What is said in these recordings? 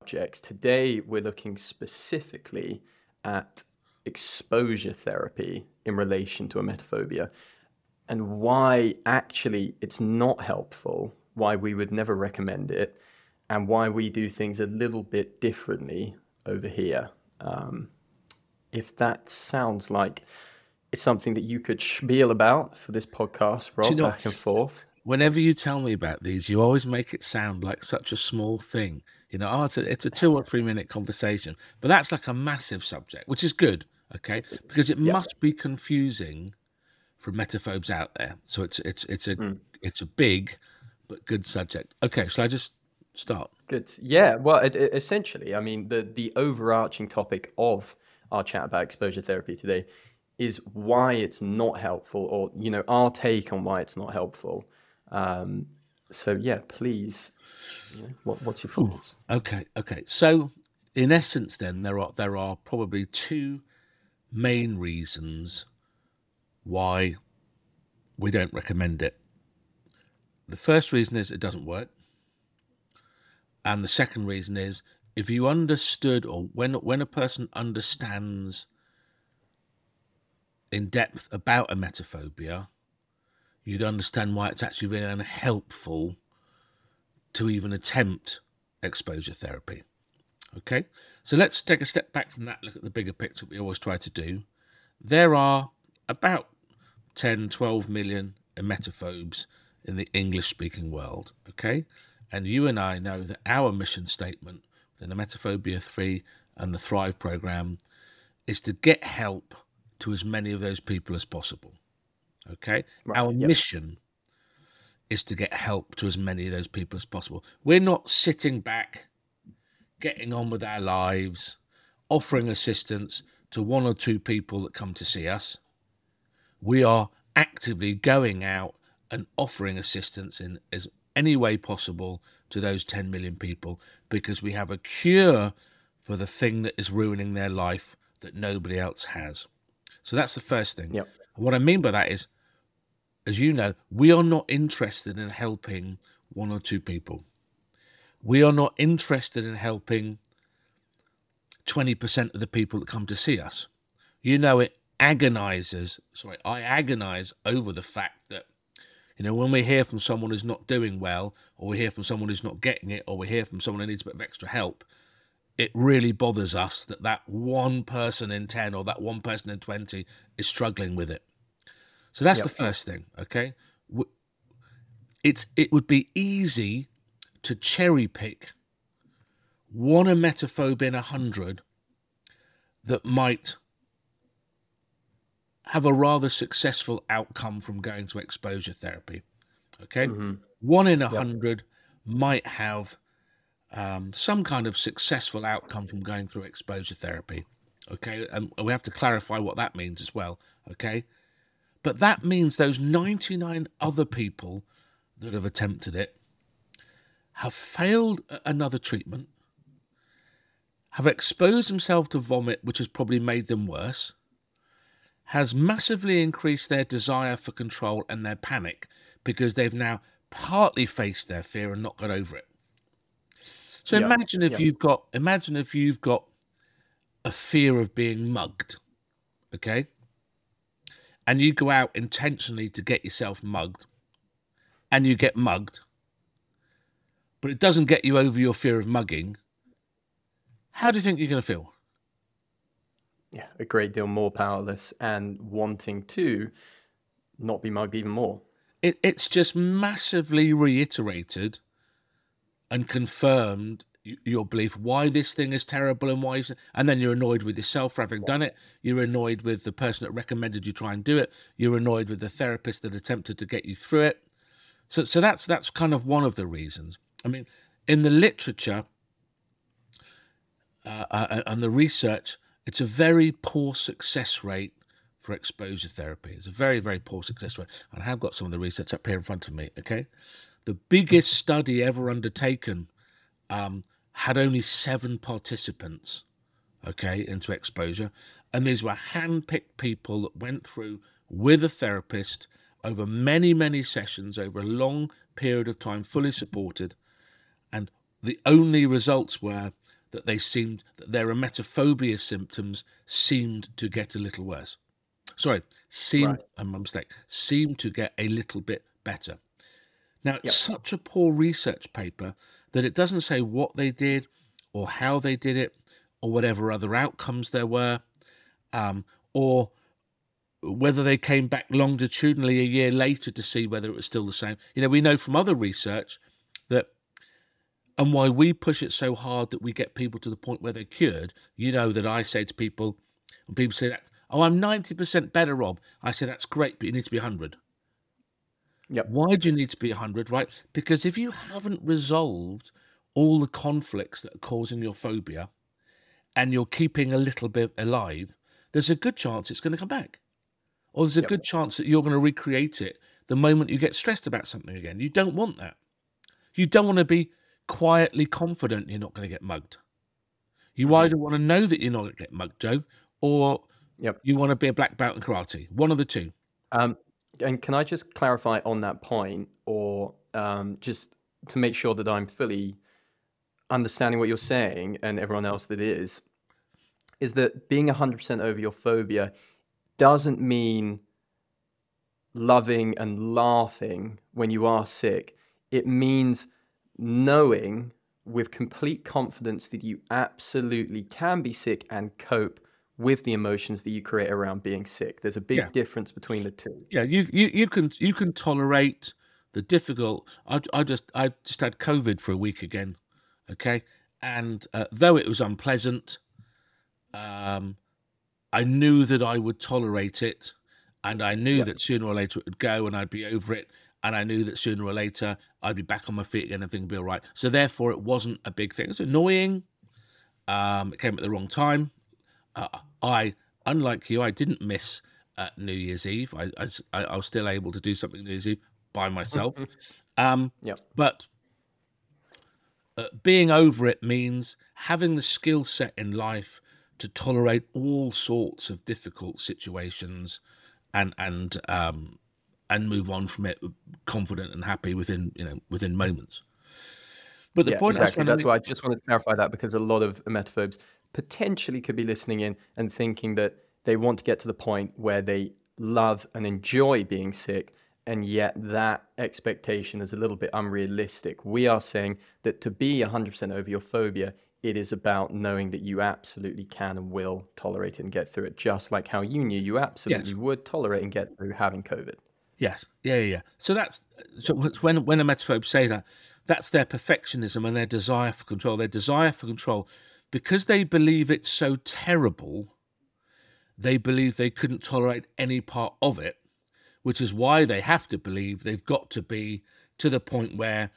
subjects. Today, we're looking specifically at exposure therapy in relation to emetophobia and why actually it's not helpful, why we would never recommend it, and why we do things a little bit differently over here. If that sounds like it's something that you could spiel about for this podcast, Rob, back and forth. Whenever you tell me about these, you always make it sound like such a small thing. You know, oh, it's a 2 or 3 minute conversation, but that's like a massive subject, which is good, okay? Because it must be confusing for emetophobes out there. So it's a big but good subject. Okay, shall I just start? Good. Yeah. Well, essentially, I mean, the overarching topic of our chat about exposure therapy today is why it's not helpful, or, you know, our take on why it's not helpful. So yeah, please, you know, what's your thoughts? Okay. So in essence, then there are probably two main reasons why we don't recommend it. The first reason is it doesn't work. And the second reason is if you understood, or when a person understands in depth about emetophobia, you'd understand why it's actually really unhelpful to even attempt exposure therapy. Okay, so let's take a step back from that, look at the bigger picture we always try to do. There are about 10, 12 million emetophobes in the English-speaking world, okay? And you and I know that our mission statement within Emetophobia 3 and the Thrive Programme is to get help to as many of those people as possible. Okay, right, our mission is to get help to as many of those people as possible. We're not sitting back, getting on with our lives, offering assistance to 1 or 2 people that come to see us. We are actively going out and offering assistance in as any way possible to those 10 million people, because we have a cure for the thing that is ruining their life that nobody else has. So that's the first thing. Yep. And what I mean by that is, as you know, we are not interested in helping 1 or 2 people. We are not interested in helping 20% of the people that come to see us. You know, I agonize over the fact that, you know, when we hear from someone who's not doing well, or we hear from someone who's not getting it, or we hear from someone who needs a bit of extra help, it really bothers us that that one person in 10 or that one person in 20 is struggling with it. So that's the first thing, okay? It would be easy to cherry pick one emetophobe in 100 that might have a rather successful outcome from going to exposure therapy, okay? Mm-hmm. 1 in 100 might have some kind of successful outcome from going through exposure therapy, okay? And we have to clarify what that means as well, okay? But that means those 99 other people that have attempted it have failed another treatment, have exposed themselves to vomit, which has probably made them worse, has massively increased their desire for control and their panic because they've now partly faced their fear and not got over it. So imagine if you've got a fear of being mugged, okay? And you go out intentionally to get yourself mugged, and you get mugged, but it doesn't get you over your fear of mugging. How do you think you're going to feel? Yeah, a great deal more powerless and wanting to not be mugged even more. It's just massively reiterated and confirmed your belief why this thing is terrible and why, and then you're annoyed with yourself for having done it. You're annoyed with the person that recommended you try and do it. You're annoyed with the therapist that attempted to get you through it. So that's kind of one of the reasons. I mean, in the literature and the research, it's a very poor success rate for exposure therapy. It's a very, very poor success rate. And I have got some of the research up here in front of me, okay? The biggest study ever undertaken had only 7 participants, okay, into exposure. And these were hand-picked people that went through with a therapist over many, many sessions, over a long period of time, fully supported. And the only results were that they seemed, that their emetophobia symptoms seemed to get a little worse. Sorry, seemed, right. I'm a mistake, seemed to get a little bit better. Now, it's such a poor research paper that it doesn't say what they did or how they did it or whatever other outcomes there were, or whether they came back longitudinally a year later to see whether it was still the same. You know, we know from other research that, and why we push it so hard that we get people to the point where they're cured. You know that I say to people, and people say that, oh, I'm 90% better, Rob. I say, that's great, but you need to be 100. Yep. Why do you need to be 100, right? Because if you haven't resolved all the conflicts that are causing your phobia and you're keeping a little bit alive, there's a good chance it's going to come back. Or there's a good chance that you're going to recreate it the moment you get stressed about something again. You don't want that. You don't want to be quietly confident you're not going to get mugged. You either want to know that you're not going to get mugged, Joe, or you want to be a black belt in karate. One of the two. And can I just clarify on that point, or just to make sure that I'm fully understanding what you're saying and everyone else that is that being 100% over your phobia doesn't mean loving and laughing when you are sick. It means knowing with complete confidence that you absolutely can be sick and cope with the emotions that you create around being sick. There's a big difference between the two. Yeah, you can tolerate the difficult. I just had COVID for a week again, okay, and though it was unpleasant, I knew that I would tolerate it, and I knew that sooner or later it would go, and I'd be over it, and I knew that sooner or later I'd be back on my feet again and things would be all right. So therefore, it wasn't a big thing. It was annoying. It came at the wrong time. I, unlike you, I didn't miss New Year's Eve. I was still able to do something New Year's Eve by myself. But being over it means having the skill set in life to tolerate all sorts of difficult situations and move on from it confident and happy within, you know, within moments. But the point exactly. That's why I just wanted to clarify that, because a lot of emetophobes potentially could be listening in and thinking that they want to get to the point where they love and enjoy being sick, and yet that expectation is a little bit unrealistic. We are saying that to be 100% over your phobia, it is about knowing that you absolutely can and will tolerate it and get through it, just like how you knew you absolutely would tolerate and get through having COVID. Yes. Yeah. So that's when emetophobes say that, that's their perfectionism and their desire for control. Their desire for control, because they believe it's so terrible, they believe they couldn't tolerate any part of it, which is why they have to believe they've got to be to the point where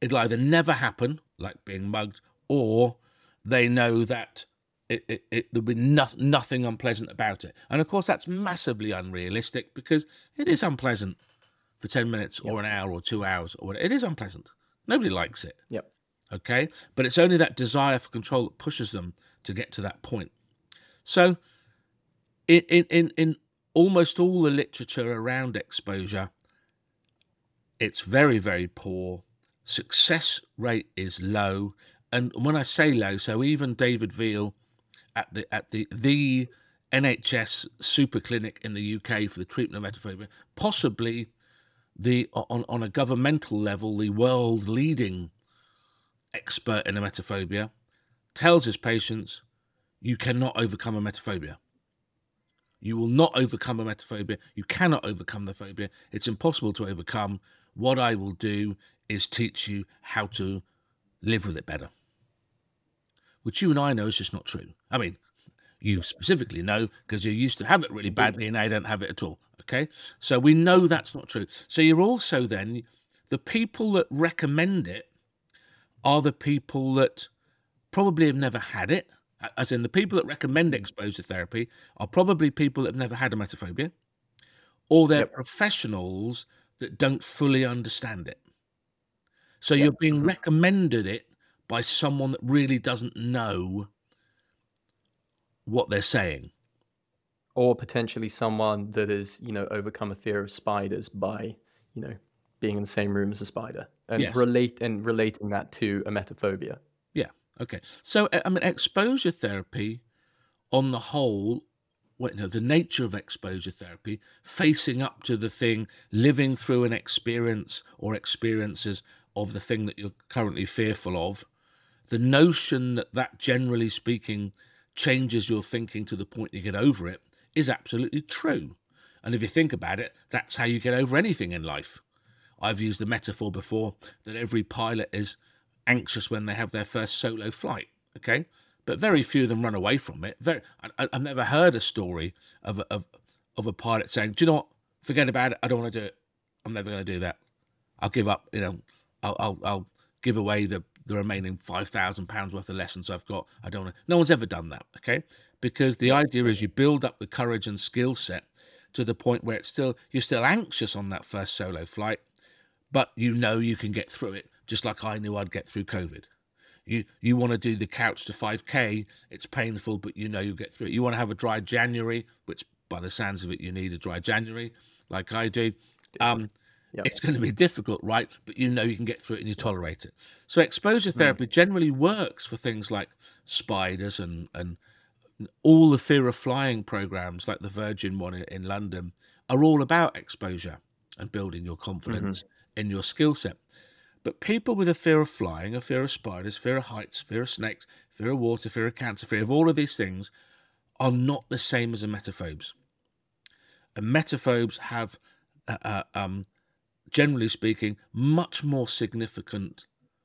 it'll either never happen, like being mugged, or they know that there'll be nothing unpleasant about it. And, of course, that's massively unrealistic, because it is unpleasant for 10 minutes or an hour or 2 hours. Or whatever. It is unpleasant. Nobody likes it. Yep. Okay, but it's only that desire for control that pushes them to get to that point. So in almost all the literature around exposure, it's very, very poor. Success rate is low. And when I say low, so even David Veal at the NHS super clinic in the UK for the treatment of emetophobia, possibly on a governmental level, the world leading expert in emetophobia, tells his patients, you cannot overcome emetophobia. You will not overcome emetophobia. You cannot overcome the phobia. It's impossible to overcome. What I will do is teach you how to live with it better. Which you and I know is just not true. I mean, you specifically know, because you used to have it really badly and now you don't have it at all. Okay? So we know that's not true. So you're also then, the people that recommend it are the people that probably have never had it, as in the people that recommend exposure therapy are probably people that have never had emetophobia, or they're professionals that don't fully understand it. So you're being recommended it by someone that really doesn't know what they're saying. Or potentially someone that has, you know, overcome a fear of spiders by, you know, being in the same room as a spider, and relating that to emetophobia. Yeah, Okay. So, I mean, exposure therapy on the whole, the nature of exposure therapy, facing up to the thing, living through an experience or experiences of the thing that you're currently fearful of, the notion that that, generally speaking, changes your thinking to the point you get over it is absolutely true. And if you think about it, that's how you get over anything in life. I've used the metaphor before that every pilot is anxious when they have their first solo flight, okay? But very few of them run away from it. I've never heard a story of a pilot saying, do you know what, forget about it, I don't want to do it, I'm never going to do that, I'll give up, you know, I'll give away the remaining £5,000 worth of lessons I've got, I don't want to. No one's ever done that, okay? Because the idea is you build up the courage and skill set to the point where it's still, you're still anxious on that first solo flight, but you know you can get through it, just like I knew I'd get through COVID. You want to do the couch to 5K, it's painful, but you know you'll get through it. You want to have a dry January, which by the sounds of it, you need a dry January, like I do. Yep. It's going to be difficult, right? But you know you can get through it and you tolerate it. So exposure therapy generally works for things like spiders and all the fear of flying programs, like the Virgin one in London, are all about exposure and building your confidence in your skill set. But people with a fear of flying, a fear of spiders, fear of heights, fear of snakes, fear of water, fear of cancer, fear of all of these things are not the same as emetophobes. Emetophobes have, generally speaking, much more significant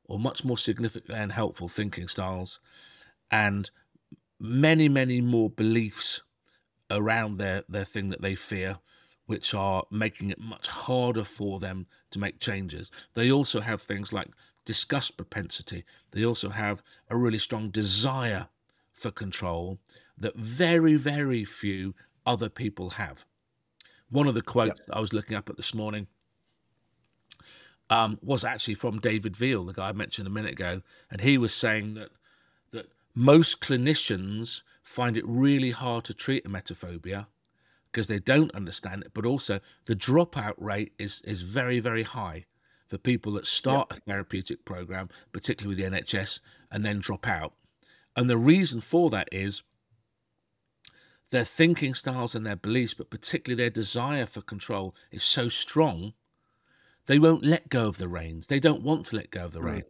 and helpful thinking styles and many more beliefs around their thing that they fear, which are making it much harder for them to make changes. They also have things like disgust propensity. They also have a really strong desire for control that very few other people have. One of the quotes I was looking up at this morning was actually from David Veal, the guy I mentioned a minute ago, and he was saying that most clinicians find it really hard to treat emetophobia because they don't understand it, but also the dropout rate is very high for people that start a therapeutic program, particularly with the NHS, and then drop out. And the reason for that is their thinking styles and their beliefs, but particularly their desire for control is so strong, they won't let go of the reins. They don't want to let go of the reins.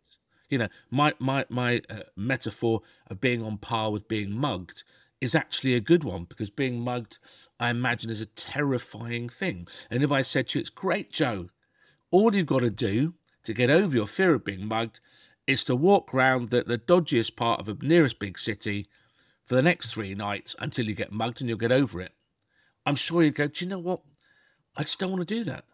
You know, my metaphor of being on par with being mugged is actually a good one, because being mugged, I imagine, is a terrifying thing. And if I said to you, it's great, Joe, all you've got to do to get over your fear of being mugged is to walk round the dodgiest part of the nearest big city for the next 3 nights until you get mugged and you'll get over it, I'm sure you'd go, do you know what? I just don't want to do that.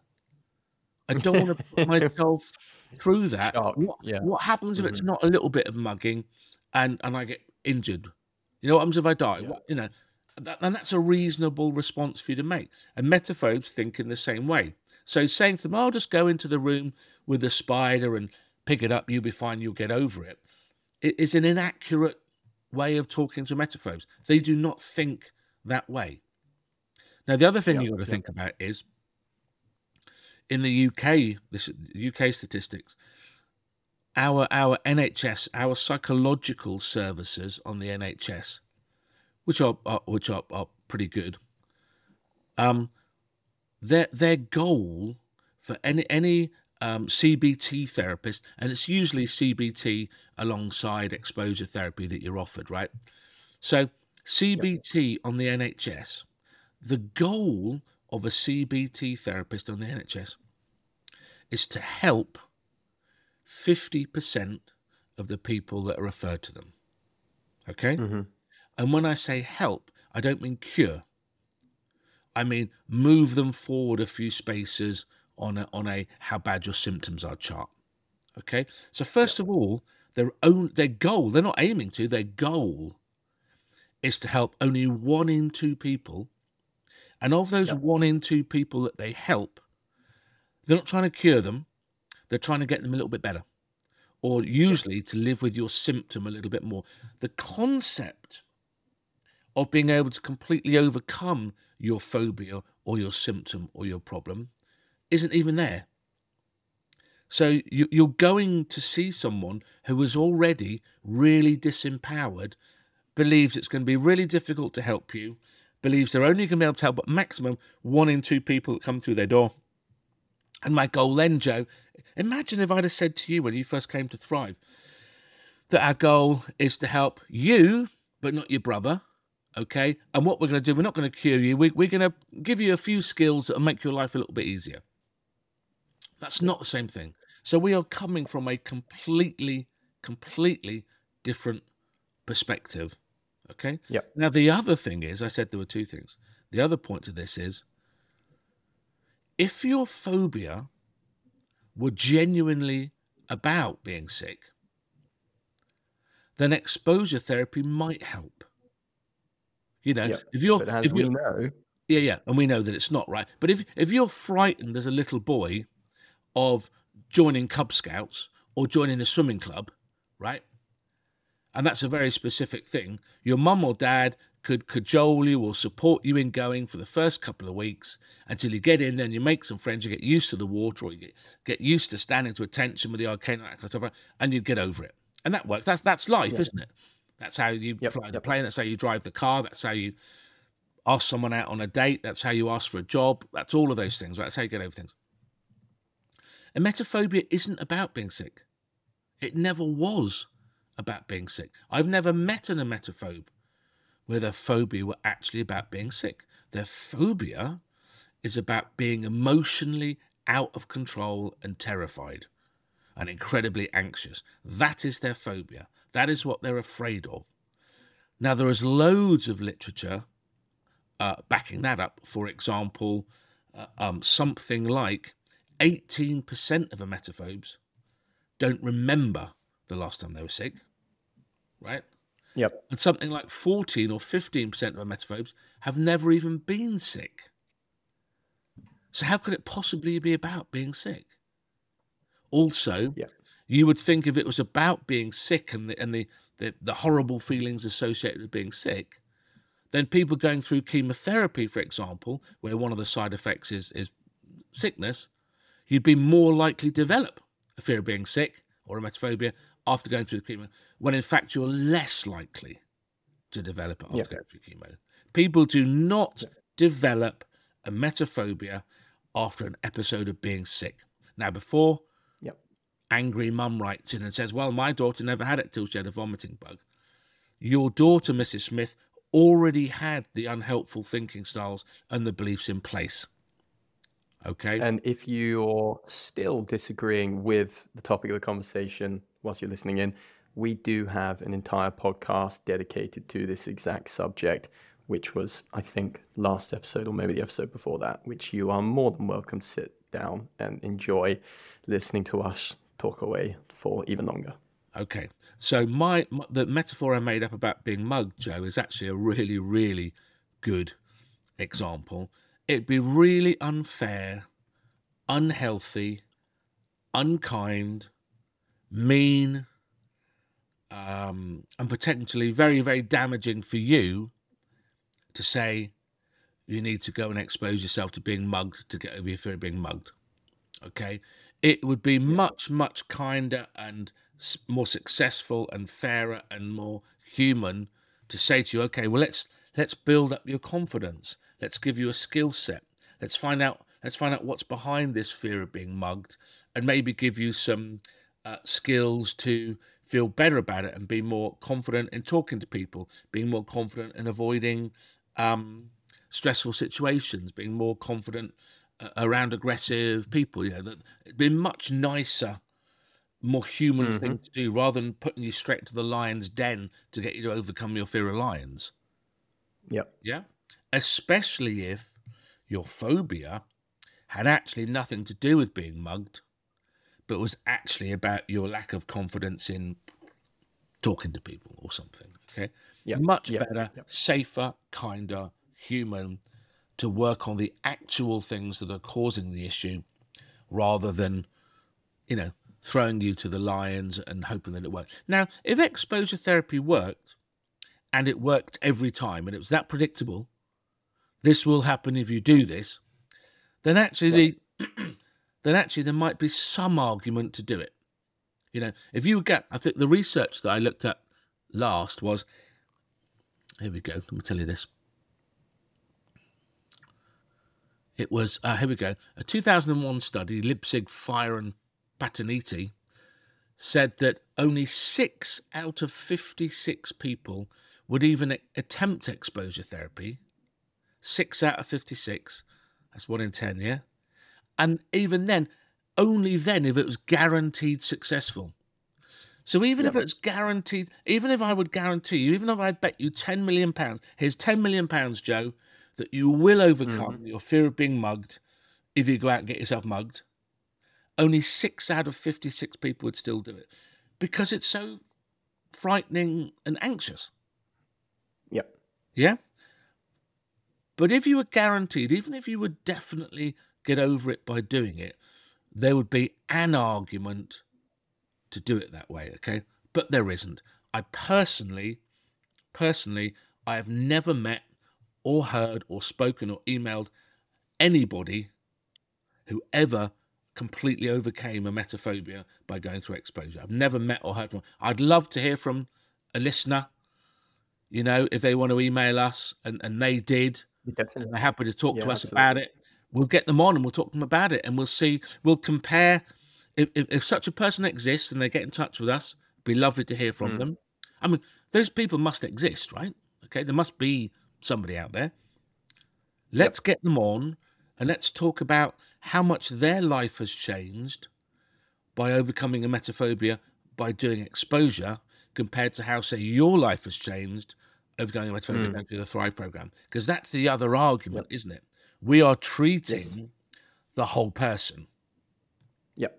I don't want to put myself through that. What happens if it's not a little bit of mugging and I get injured? You know, what happens if I die? Yeah. You know, and that's a reasonable response for you to make. And emetophobes think in the same way. So saying to them, I'll just go into the room with a spider and pick it up, you'll be fine, you'll get over it, is an inaccurate way of talking to emetophobes. They do not think that way. Now, the other thing you've got to think about is, in the UK, this UK statistics, our NHS, our psychological services on the NHS, which are pretty good, their goal for any CBT therapist, and it's usually CBT alongside exposure therapy that you're offered, right? So CBT on the NHS, the goal of a CBT therapist on the NHS is to help 50% of the people that are referred to them, okay? And when I say help, I don't mean cure. I mean move them forward a few spaces on a how bad your symptoms are chart, okay? So first of all, their goal, they're not aiming to, their goal is to help only 1 in 2 people, and of those 1 in 2 people that they help, they're not trying to cure them, they're trying to get them a little bit better, or usually to live with your symptom a little bit more. The concept of being able to completely overcome your phobia or your symptom or your problem isn't even there. So you're going to see someone who is already really disempowered, believes it's going to be really difficult to help you, believes they're only going to be able to help, but maximum 1 in 2 people that come through their door. And my goal then, Joe, imagine if I'd have said to you when you first came to Thrive that our goal is to help you, but not your brother, okay? And what we're going to do, we're not going to cure you. We're going to give you a few skills that will make your life a little bit easier. That's not the same thing. So we are coming from a completely different perspective, okay? Yep. Now, the other thing is, I said there were 2 things. The other point to this is, if your phobia were genuinely about being sick, then exposure therapy might help. You know, yep. And we know that it's not, right? But if you're frightened as a little boy of joining Cub Scouts or joining the swimming club, right? And that's a very specific thing. Your mum or dad could cajole you or support you in going for the first couple of weeks until you get in, then you make some friends, you get used to the water, or you get used to standing to attention with the arcane, and you get over it. And that works. That's life, yeah. Isn't it? That's how you fly the plane. That's how you drive the car. That's how you ask someone out on a date. That's how you ask for a job. That's all of those things. Right? That's how you get over things. And emetophobia isn't about being sick. It never was about being sick. I've never met an emetophobe where their phobia were actually about being sick. Their phobia is about being emotionally out of control and terrified and incredibly anxious. That is their phobia. That is what they're afraid of. Now, there is loads of literature backing that up. For example, something like 18% of emetophobes don't remember the last time they were sick, right? Yep. And something like 14 or 15% of emetophobes have never even been sick. So how could it possibly be about being sick? Also, you would think if it was about being sick and the horrible feelings associated with being sick, then people going through chemotherapy, for example, where one of the side effects is sickness, you'd be more likely to develop a fear of being sick or emetophobia after going through the chemo, when in fact you're less likely to develop it after going through chemo. People do not develop emetophobia after an episode of being sick. Now, before, angry mum writes in and says, well, my daughter never had it till she had a vomiting bug. Your daughter, Mrs. Smith, already had the unhelpful thinking styles and the beliefs in place. Okay. And if you're still disagreeing with the topic of the conversation whilst you're listening in, we do have an entire podcast dedicated to this exact subject, which was, I think, last episode or maybe the episode before that, which you are more than welcome to sit down and enjoy listening to us talk away for even longer. Okay. So the metaphor I made up about being mugged, Joe, is actually a really, really good example. It'd be really unfair, unhealthy, unkind, mean, and potentially very, very damaging for you to say you need to go and expose yourself to being mugged to get over your fear of being mugged. Okay? It would be much, much kinder and more successful and fairer and more human to say to you, okay, well, let's build up your confidence. Let's give you a skill set. Let's find out what's behind this fear of being mugged and maybe give you some skills to feel better about it and be more confident in talking to people, being more confident in avoiding stressful situations, being more confident around aggressive people. You know, it'd be much nicer, more human thing to do rather than putting you straight into the lion's den to get you to overcome your fear of lions. Yep. Yeah. Especially if your phobia had actually nothing to do with being mugged, but was actually about your lack of confidence in talking to people or something. Okay. Yep. Much better, safer, kinder, human to work on the actual things that are causing the issue rather than, you know, throwing you to the lions and hoping that it works. Now, if exposure therapy worked and it worked every time and it was that predictable, this will happen if you do this, then actually the then actually there might be some argument to do it. You know, if you get, I think the research that I looked at last was, here we go, let me tell you this. It was, here we go, a 2001 study, Lipsig, Fire and Pataniti, said that only 6 out of 56 people would even attempt exposure therapy. 6 out of 56, that's 1 in 10, yeah? And even then, only then if it was guaranteed successful. So even if it's guaranteed, even if I would guarantee you, even if I'd bet you £10 million, here's £10 million, Joe, that you will overcome your fear of being mugged if you go out and get yourself mugged, only 6 out of 56 people would still do it because it's so frightening and anxious. Yep. Yeah? But if you were guaranteed, even if you would definitely get over it by doing it, there would be an argument to do it that way, okay? But there isn't. I personally, I have never met or heard or spoken or emailed anybody who ever completely overcame a metaphobia by going through exposure. I've never met or heard from. I'd love to hear from a listener, you know, if they want to email us, and they did, and they're happy to talk to us about it. We'll get them on and we'll talk to them about it, and we'll see, we'll compare. If such a person exists and they get in touch with us, it'd be lovely to hear from them. I mean, those people must exist, right? Okay, there must be somebody out there. Let's get them on and let's talk about how much their life has changed by overcoming a metaphobia by doing exposure compared to how, say, your life has changed overcoming a metaphobia going through the Thrive Programme. Because that's the other argument, isn't it? We are treating the whole person. Yep.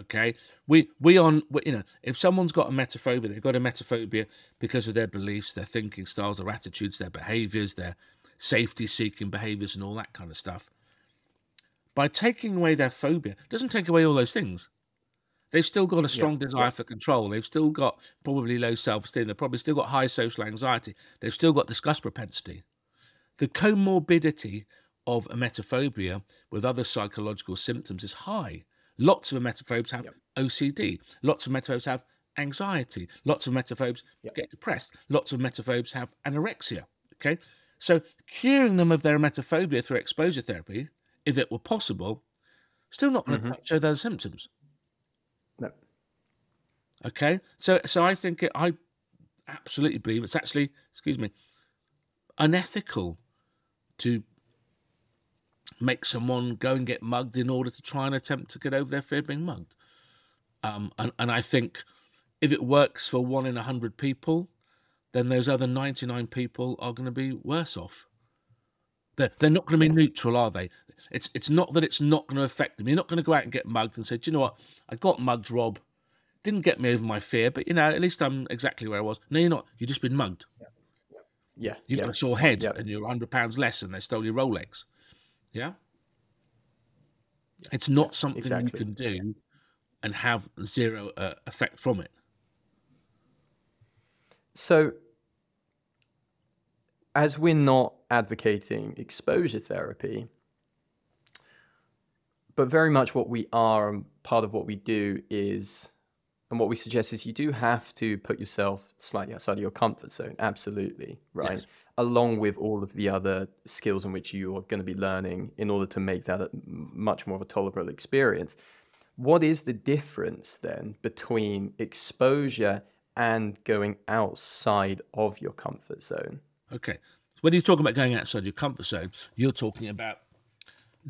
Okay. We, you know, if someone's got a metaphobia, they've got a metaphobia because of their beliefs, their thinking styles, their attitudes, their behaviors, their safety-seeking behaviors, and all that kind of stuff. By taking away their phobia, it doesn't take away all those things. They've still got a strong desire for control. They've still got probably low self-esteem. They've probably still got high social anxiety. They've still got disgust propensity. The comorbidity of a emetophobia with other psychological symptoms is high. Lots of emetophobes have OCD. Lots of emetophobes have anxiety. Lots of emetophobes get depressed. Lots of emetophobes have anorexia. Okay, so curing them of their emetophobia through exposure therapy, if it were possible, still not going to show those symptoms. No. Okay, so I think I absolutely believe it's actually, excuse me, unethical to make someone go and get mugged in order to try and attempt to get over their fear of being mugged. And I think if it works for 1 in 100 people, then those other 99 people are going to be worse off. They're not going to be neutral, are they? It's not that it's not going to affect them. You're not going to go out and get mugged and say, do you know what? I got mugged, Rob. Didn't get me over my fear, but, you know, at least I'm exactly where I was. No, you're not. You've just been mugged. Yeah. You've got a sore head and you're £100 less and they stole your Rolex. Yeah? It's not something you can do and have zero effect from it. So, as we're not advocating exposure therapy, but very much what we are and part of what we do is, and what we suggest is you do have to put yourself slightly outside of your comfort zone. Absolutely. Right. Yes. Along with all of the other skills in which you are going to be learning in order to make that a much more of a tolerable experience. What is the difference then between exposure and going outside of your comfort zone? Okay. When you talk about going outside your comfort zone, you're talking about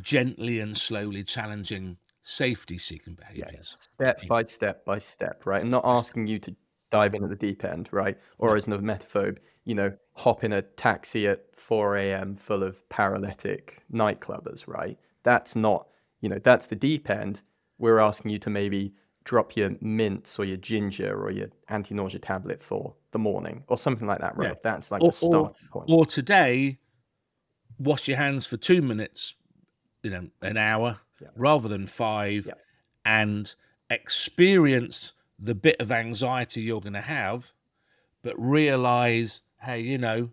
gently and slowly challenging safety-seeking behaviours. Yeah. Step by step, right? I'm not asking you to dive in at the deep end, right? Or as an emetophobe, you know, hop in a taxi at 4 a.m. full of paralytic nightclubbers, right? That's not, you know, that's the deep end. We're asking you to maybe drop your mints or your ginger or your anti-nausea tablet for the morning or something like that, right? Yeah. That's like the starting point. Or today, wash your hands for 2 minutes, you know, an hour rather than 5 and experience the bit of anxiety you're going to have, but realize, hey, you know,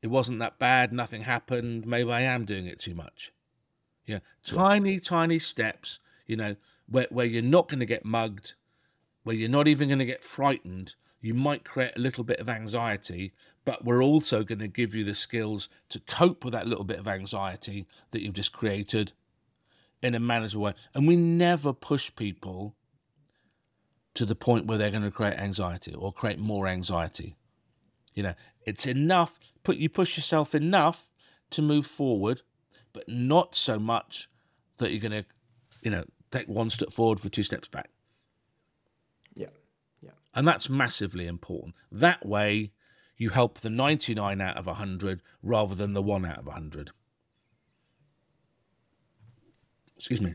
it wasn't that bad. Nothing happened. Maybe I am doing it too much. Yeah. Tiny steps, you know, where you're not going to get mugged, where you're not even going to get frightened. You might create a little bit of anxiety, but we're also going to give you the skills to cope with that little bit of anxiety that you've just created in a manageable way. And we never push people to the point where they're going to create anxiety or create more anxiety. You know, it's enough, you push yourself enough to move forward, but not so much that you're going to, you know, take one step forward for two steps back. Yeah. Yeah. And that's massively important. That way you help the 99 out of 100 rather than the 1 out of 100. Excuse me.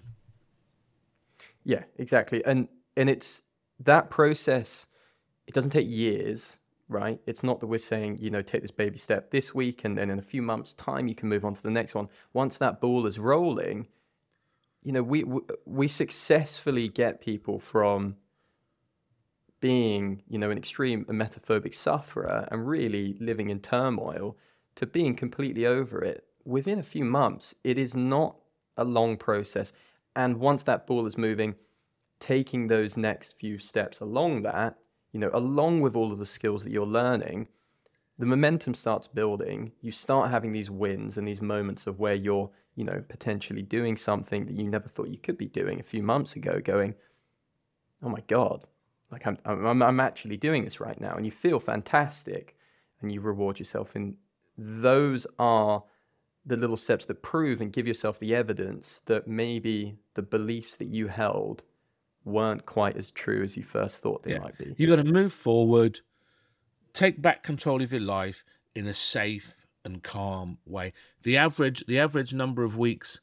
Yeah, exactly. And it's that process, it doesn't take years, right? It's not that we're saying, you know, take this baby step this week and then in a few months' time you can move on to the next one. Once that ball is rolling, you know, we successfully get people from being, you know, an extreme and metaphobic sufferer and really living in turmoil to being completely over it within a few months. It is not a long process. And once that ball is moving, taking those next few steps along that, you know, along with all of the skills that you're learning, the momentum starts building. You start having these wins and these moments of where you're, you know, potentially doing something that you never thought you could be doing a few months ago, going, oh my God, like I'm actually doing this right now. And you feel fantastic and you reward yourself. And those are the little steps that prove and give yourself the evidence that maybe the beliefs that you held weren't quite as true as you first thought they might be. You've got to move forward, take back control of your life in a safe and calm way. The average number of weeks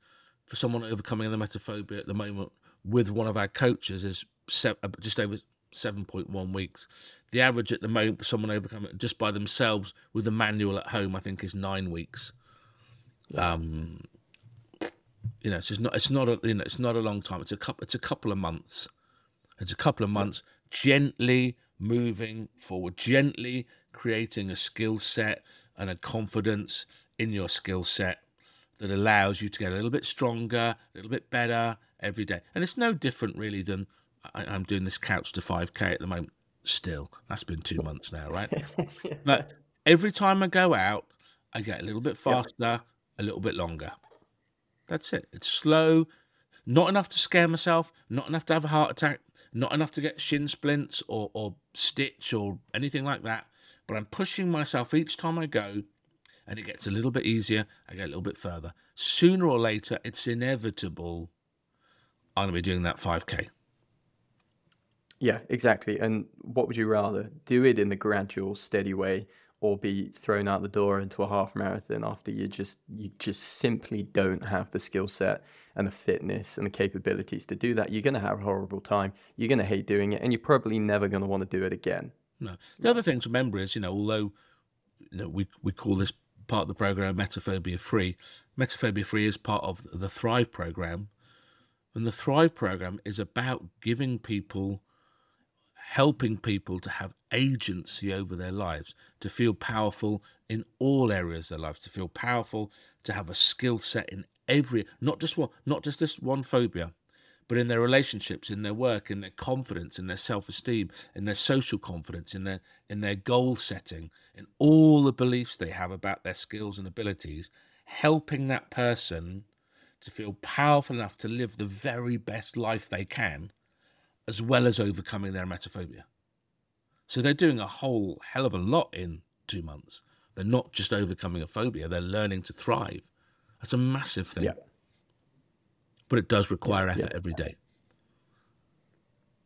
for someone overcoming the emetophobia at the moment with one of our coaches is just over 7.1 weeks. The average at the moment for someone overcoming it just by themselves with a manual at home, I think, is 9 weeks. You know, it's not a long time. It's a couple of months. It's a couple of months gently moving forward, gently creating a skill set and a confidence in your skill set that allows you to get a little bit stronger, a little bit better every day. And it's no different really than I'm doing this couch to 5K at the moment still. That's been 2 months now, right? But every time I go out, I get a little bit faster, a little bit longer. That's it. It's slow, not enough to scare myself, not enough to have a heart attack, not enough to get shin splints or stitch or anything like that. But I'm pushing myself each time I go, and it gets a little bit easier. I get a little bit further. Sooner or later, it's inevitable I'm going to be doing that 5K. Yeah, exactly. And what would you rather? Do it in the gradual, steady way, or be thrown out the door into a half marathon after you just simply don't have the skill set and the fitness and the capabilities to do that? You're going to have a horrible time. You're going to hate doing it, and you're probably never going to want to do it again. No. The other thing to remember is, you know, although, you know, we call this part of the program Metaphobia Free, Metaphobia Free is part of the Thrive program, and the Thrive program is about giving people, helping people to have agency over their lives, to feel powerful in all areas of their lives, to feel powerful, to have a skill set in every, not just this one phobia, but in their relationships, in their work, in their confidence, in their self-esteem, in their social confidence, in their goal setting, in all the beliefs they have about their skills and abilities, helping that person to feel powerful enough to live the very best life they can, as well as overcoming their emetophobia. So they're doing a whole hell of a lot in 2 months. They're not just overcoming a phobia, they're learning to thrive. That's a massive thing. Yeah. But it does require effort every day.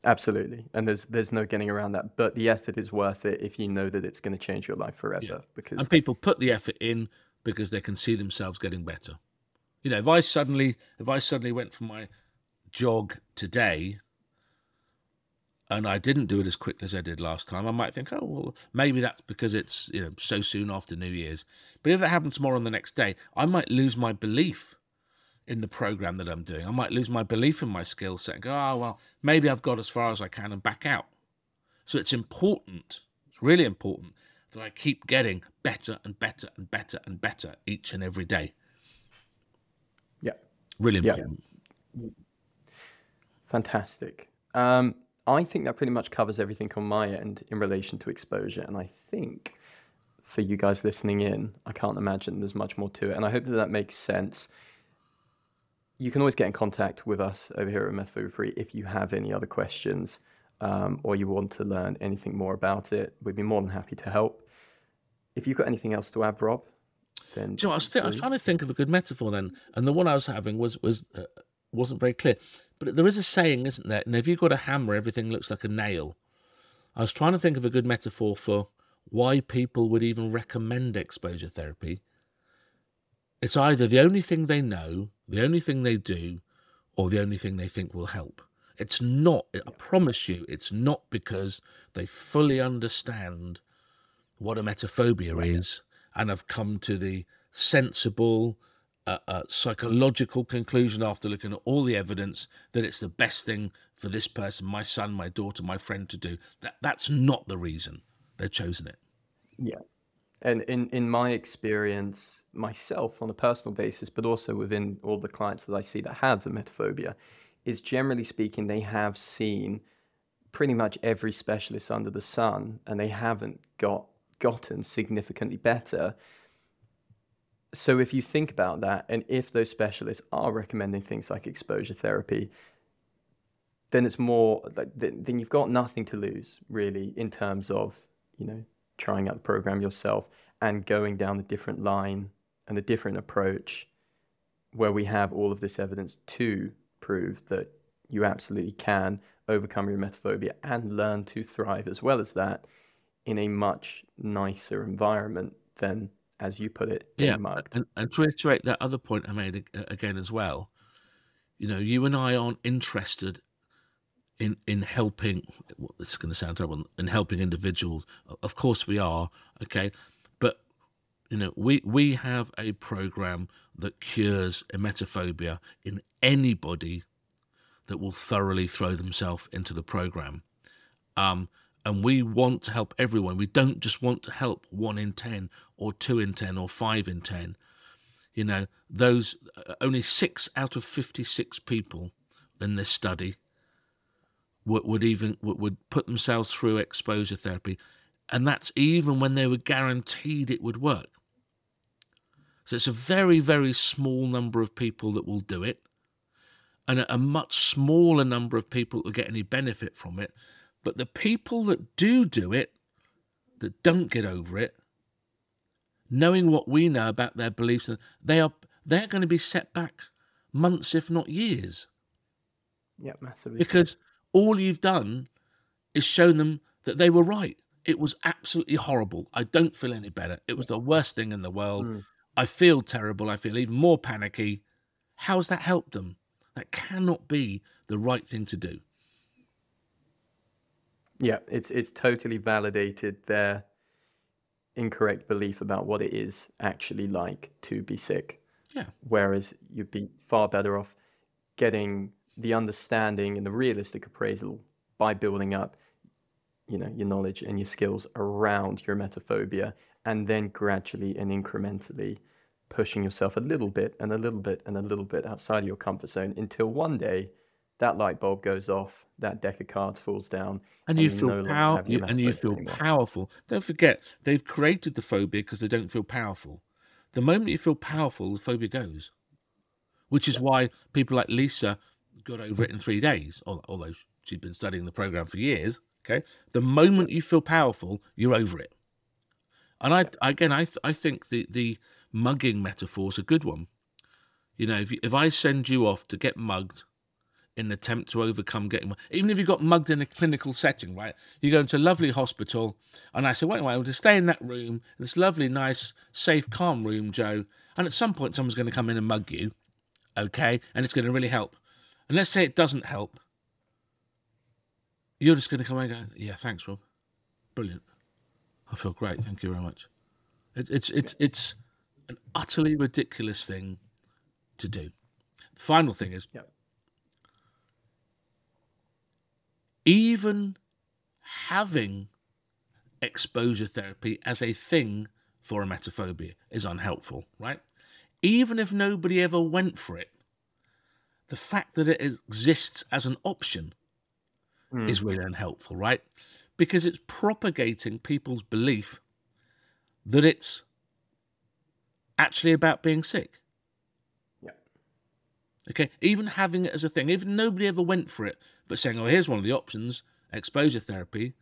Absolutely. And there's no getting around that. But the effort is worth it if you know that it's going to change your life forever. Yeah. Because and people put the effort in because they can see themselves getting better. You know, if I suddenly went for my jog today, and I didn't do it as quickly as I did last time, I might think, oh, well, maybe that's because it's, you know, so soon after New Year's. But if it happens tomorrow and the next day, I might lose my belief in the program that I'm doing. I might lose my belief in my skill set and go, oh, well, maybe I've got as far as I can and back out. So it's important, it's really important that I keep getting better and better and better and better each and every day. Yeah. Really important. Yeah. Fantastic. I think that pretty much covers everything on my end in relation to exposure. And I think for you guys listening in, I can't imagine there's much more to it. And I hope that that makes sense. You can always get in contact with us over here at Method Free if you have any other questions or you want to learn anything more about it. We'd be more than happy to help. If you've got anything else to add, Rob, then... Do you know, I was trying to think of a good metaphor then. And the one I was having wasn't very clear. But there is a saying, isn't there? And if you've got a hammer, everything looks like a nail. I was trying to think of a good metaphor for why people would even recommend exposure therapy. It's either the only thing they know, the only thing they do, or the only thing they think will help. It's not, I promise you, it's not because they fully understand what a emetophobia is and have come to the sensible psychological conclusion after looking at all the evidence that it's the best thing for this person, my son, my daughter, my friend to do. That's not the reason they've chosen it. Yeah. And in my experience, myself on a personal basis, but also within all the clients that I see that have emetophobia, is generally speaking, they have seen pretty much every specialist under the sun and they haven't gotten significantly better. So if you think about that, and if those specialists are recommending things like exposure therapy, then it's more like, then you've got nothing to lose really in terms of, you know, trying out the program yourself and going down a different line and a different approach where we have all of this evidence to prove that you absolutely can overcome your emetophobia and learn to thrive as well as that in a much nicer environment than, as you put it, Denmark. Yeah, and to reiterate that other point I made again as well, you know, you and I aren't interested in helping, well, this is going to sound terrible, in helping individuals. Of course we are, okay? But, you know, we have a program that cures emetophobia in anybody that will thoroughly throw themselves into the program. And we want to help everyone. We don't just want to help 1 in 10 or 2 in 10 or 5 in 10. You know, those only 6 out of 56 people in this study would put themselves through exposure therapy, and that's even when they were guaranteed it would work. So it's a very, very small number of people that will do it, and a much smaller number of people that will get any benefit from it. But the people that do it, that don't get over it, knowing what we know about their beliefs, they're going to be set back months, if not years. Yeah, massively. Because all you've done is shown them that they were right. It was absolutely horrible. I don't feel any better. It was the worst thing in the world. Mm. I feel terrible. I feel even more panicky. How's that helped them? That cannot be the right thing to do. Yeah, it's totally validated their incorrect belief about what it is actually like to be sick. Yeah. Whereas you'd be far better off getting the understanding and the realistic appraisal by building up, you know, your knowledge and your skills around your emetophobia, and then gradually and incrementally pushing yourself a little bit and a little bit and a little bit outside of your comfort zone until one day that light bulb goes off, that deck of cards falls down, and you feel powerful. Don't forget, they've created the phobia because they don't feel powerful. The moment you feel powerful, the phobia goes, which is why people like Lisa got over it in 3 days, although she'd been studying the program for years. Okay, the moment you feel powerful, you're over it. And I think the mugging metaphor is a good one. You know, if I send you off to get mugged in an attempt to overcome getting mugged. Even if you got mugged in a clinical setting, right? You go into a lovely hospital, and I say, well, anyway, we'll just stay in that room, in this lovely, nice, safe, calm room, Joe, and at some point someone's going to come in and mug you, okay? And it's going to really help. And let's say it doesn't help. You're just going to come and go, yeah, thanks, Rob. Brilliant. I feel great. Thank you very much. It's an utterly ridiculous thing to do. Final thing is... Yep. Even having exposure therapy as a thing for emetophobia is unhelpful, right? Even if nobody ever went for it, the fact that it exists as an option is really unhelpful, right? Because it's propagating people's belief that it's actually about being sick. Yeah. Okay, even having it as a thing, even nobody ever went for it, but saying, oh, here's one of the options, exposure therapy,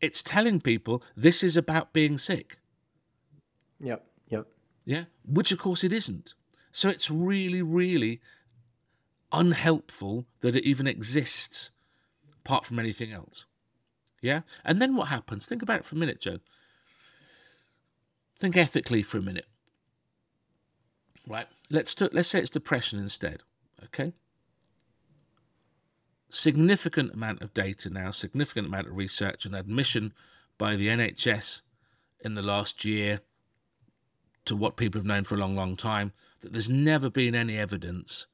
it's telling people this is about being sick. Yep, yep. Yeah, which of course it isn't. So it's really, really unhelpful that it even exists apart from anything else. Yeah? And then what happens? Think about it for a minute, Joe. Think ethically for a minute. Right? Let's say it's depression instead. Okay? Significant amount of data now, significant amount of research and admission by the NHS in the last year to what people have known for a long, long time, that there's never been any evidence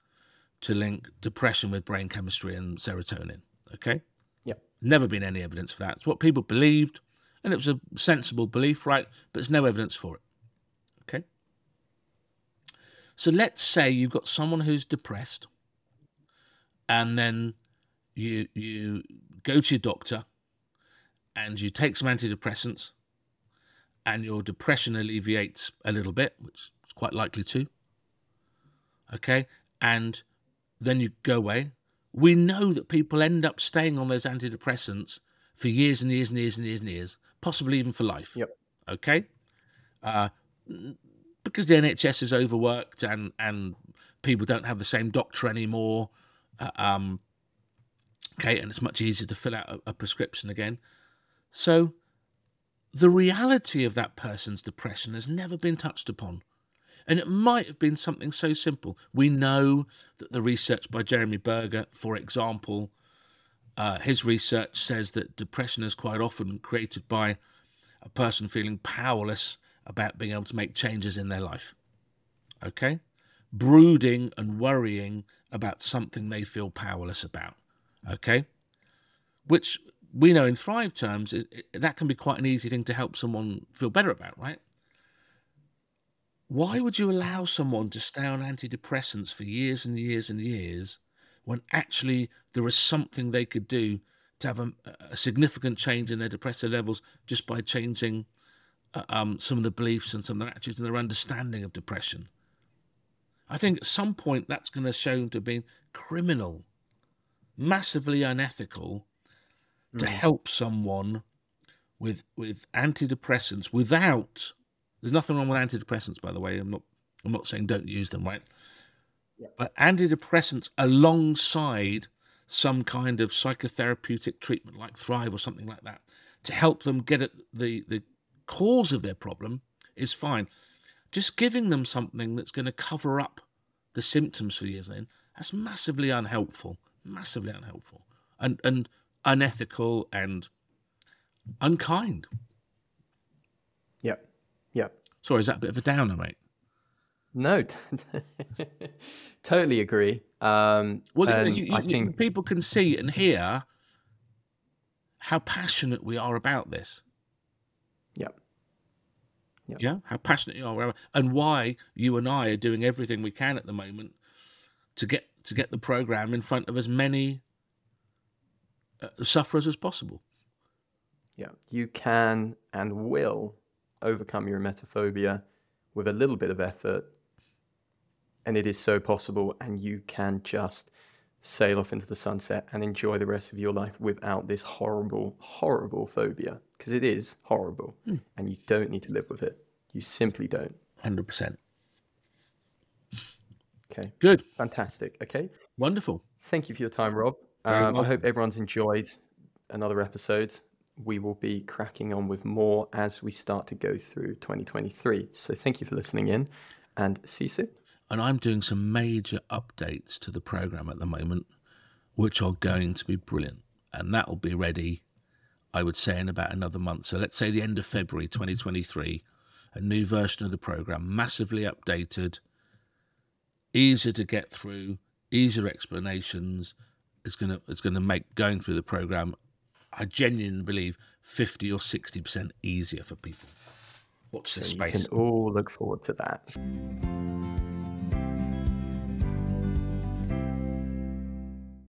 to link depression with brain chemistry and serotonin. Okay? Yeah. Never been any evidence for that. It's what people believed, and it was a sensible belief, right? But there's no evidence for it. Okay? So let's say you've got someone who's depressed, and then you go to your doctor and you take some antidepressants, and your depression alleviates a little bit, which is quite likely to. Okay? And then you go away. We know that people end up staying on those antidepressants for years and years and years and years and years, possibly even for life. Yep. Okay? Because the NHS is overworked and people don't have the same doctor anymore. Okay, and it's much easier to fill out a prescription again. So the reality of that person's depression has never been touched upon. And it might have been something so simple. We know that the research by Jeremy Burger, for example, his research says that depression is quite often created by a person feeling powerless about being able to make changes in their life. Okay? Brooding and worrying about something they feel powerless about. Okay? Which we know in Thrive terms, that can be quite an easy thing to help someone feel better about, right? Why would you allow someone to stay on antidepressants for years and years and years when actually there is something they could do to have a significant change in their depressive levels just by changing some of the beliefs and some of their attitudes and their understanding of depression? I think at some point that's going to show to be criminal, massively unethical to help someone with antidepressants without... There's nothing wrong with antidepressants, by the way. I'm not saying don't use them, right? Yeah. But antidepressants alongside some kind of psychotherapeutic treatment like Thrive or something like that to help them get at the cause of their problem is fine. Just giving them something that's going to cover up the symptoms for years in, that's massively unhelpful, and unethical and unkind. Yeah. Yeah. Sorry, is that a bit of a downer, mate? No, totally agree. Well, I think people can see and hear how passionate we are about this. Yeah. Yeah. Yeah. How passionate you are, and why you and I are doing everything we can at the moment to get the program in front of as many sufferers as possible. Yeah, you can and will overcome your emetophobia with a little bit of effort, and it is so possible, and you can just sail off into the sunset and enjoy the rest of your life without this horrible, horrible phobia, because it is horrible and you don't need to live with it. You simply don't. 100%. Okay. Good. Fantastic. Okay. Wonderful. Thank you for your time, Rob. I hope everyone's enjoyed another episode. We will be cracking on with more as we start to go through 2023. So thank you for listening in, and see you soon. And I'm doing some major updates to the program at the moment, which are going to be brilliant. And that will be ready, I would say, in about another month. So let's say the end of February 2023, a new version of the program, massively updated, easier to get through, easier explanations. It's going to make going through the program, I genuinely believe, 50 or 60% easier for people. Watch this space. You can all look forward to that.